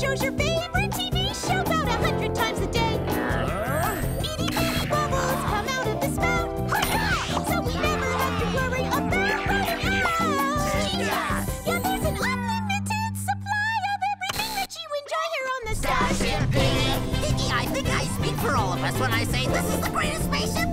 shows your favorite TV show about 100 times a day. Itty bitty bubbles come out of the spout, so we never have to worry about running out. Jesus! Yeah, there's an unlimited supply of everything that you enjoy here on the Starship Piggy. Piggy, I think I speak for all of us when I say this is the greatest spaceship